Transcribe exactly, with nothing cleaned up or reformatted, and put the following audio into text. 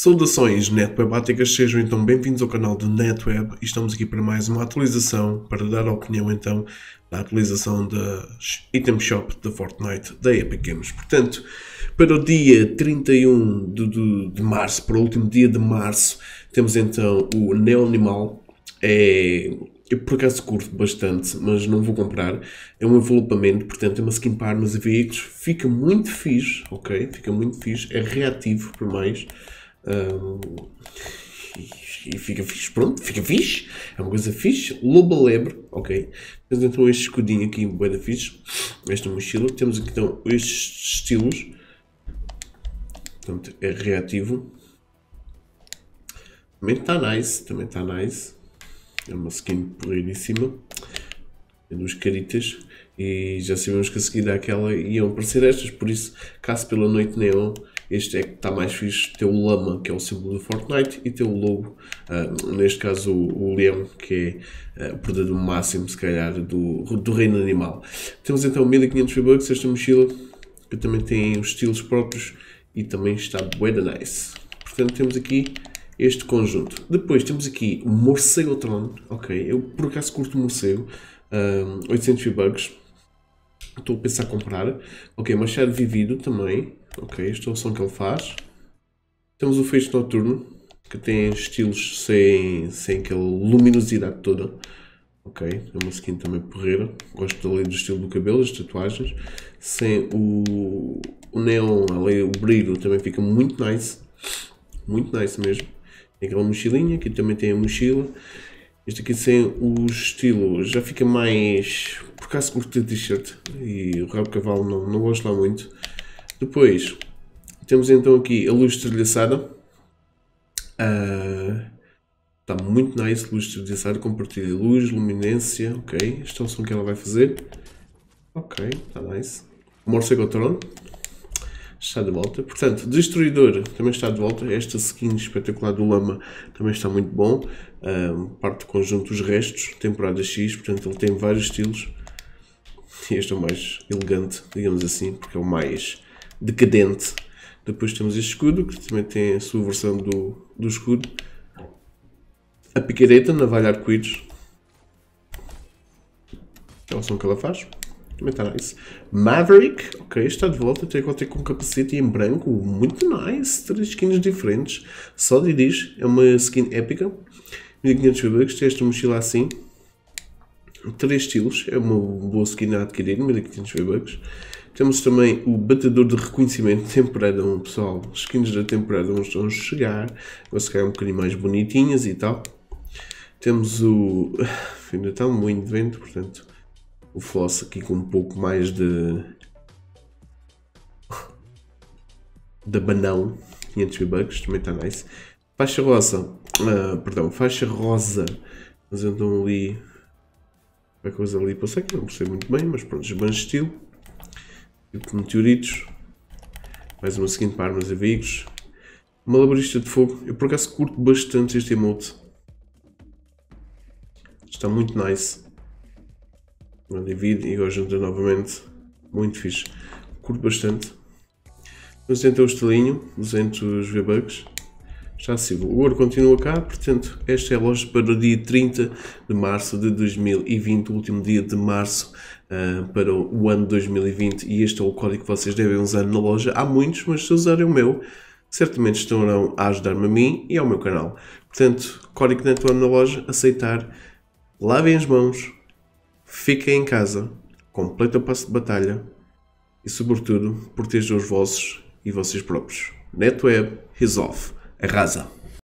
Saudações Netwebáticas, sejam então bem-vindos ao canal do Netweb e estamos aqui para mais uma atualização, para dar a opinião então da atualização da Item Shop da Fortnite da Epic Games. Portanto, para o dia trinta e um de, de, de março, para o último dia de março, temos então o Neo Animal. É... Eu por acaso curto bastante, mas não vou comprar. É um envelopamento, portanto é uma skin para armas e veículos. Fica muito fixe, ok? Fica muito fixe. É reativo por mais. Um, e, e fica fixe, pronto. Fica fixe. É uma coisa fixe. Loba lebre, ok? Temos então este escudinho aqui, bué da fixe. Esta mochila. Temos aqui então estes estilos. Portanto é reativo. Também está nice. Também está nice. É uma skin porreiríssima, tem duas caritas e já sabemos que a seguir àquela iam aparecer estas, por isso, caso pela noite Neon, este é que está mais fixe, tem o Lama, que é o símbolo do Fortnite, e tem o lobo, uh, neste caso o, o leão, que é uh, o predador máximo, se calhar, do, do reino animal. Temos então mil e quinhentos V bucks, esta mochila, que também tem os estilos próprios e também está bué da nice. Portanto, temos aqui este conjunto. Depois temos aqui o morcego Tron, ok, eu por acaso curto o morcego, um, oitocentos V bucks, estou a pensar em comprar, ok, machado vivido também, ok, esta é a opção que ele faz. Temos o fecho noturno, que tem estilos sem, sem aquela luminosidade toda, ok, é uma skin também porreira, gosto ali do estilo do cabelo, as tatuagens, sem o, o neon, ali o brilho também fica muito nice, muito nice mesmo. Tem aquela mochilinha, aqui também tem a mochila. Este aqui sem o estilo já fica mais... Por acaso curto de t-shirt e o rabo de cavalo não, não gosto lá muito. Depois, temos então aqui a luz estrelhaçada. Uh, está muito nice, luz estrelhaçada, compartilha luz, luminância, ok. Este é o som que ela vai fazer. Ok, está nice. Morcego Tron está de volta. Portanto, Destruidor também está de volta. Esta skin espetacular do Lama também está muito bom. Um, parte do conjunto dos restos. Temporada X, portanto, ele tem vários estilos. E este é o mais elegante, digamos assim, porque é o mais decadente. Depois temos este escudo, que também tem a sua versão do, do escudo. A picareta, navalha arco-íris. É o som que ela faz. Também está nice. Maverick, ok, está de volta, tem até com capacete em branco, muito nice, três skins diferentes, só dirige, é uma skin épica, mil e quinhentos V bucks, tem esta mochila assim, três estilos, é uma boa skin a adquirir, mil e quinhentos V bucks. Temos também o Batedor de Reconhecimento, Temporada um, pessoal, as skins da Temporada um estão a chegar, vão ficar um bocadinho mais bonitinhas e tal. Temos o... ainda está muito de vento, portanto... O floss aqui com um pouco mais de da banão, quinhentos V bucks, também está nice. Faixa rosa, uh, perdão, faixa rosa, mas andam ali uma coisa ali, passei que não percebo muito bem, mas pronto, esbanjo estilo, tipo meteoritos, mais uma seguinte para armas e veículos. Malabarista de fogo, eu por acaso curto bastante este emote, está muito nice. Divide e agora junta novamente, muito fixe, curto bastante. Mas então o estilinho, duzentos V bucks, está acessível. O ouro continua cá, portanto esta é a loja para o dia trinta de março de dois mil e vinte, o último dia de março uh, para o ano dois mil e vinte, e este é o código que vocês devem usar na loja. Há muitos, mas se usarem o meu, certamente estarão a ajudar-me a mim e ao meu canal. Portanto, código Netweb na loja, aceitar, lavem as mãos. Fiquem em casa, completa o passo de batalha e, sobretudo, protejam os vossos e vocês próprios. Netweb resolve. Arrasa!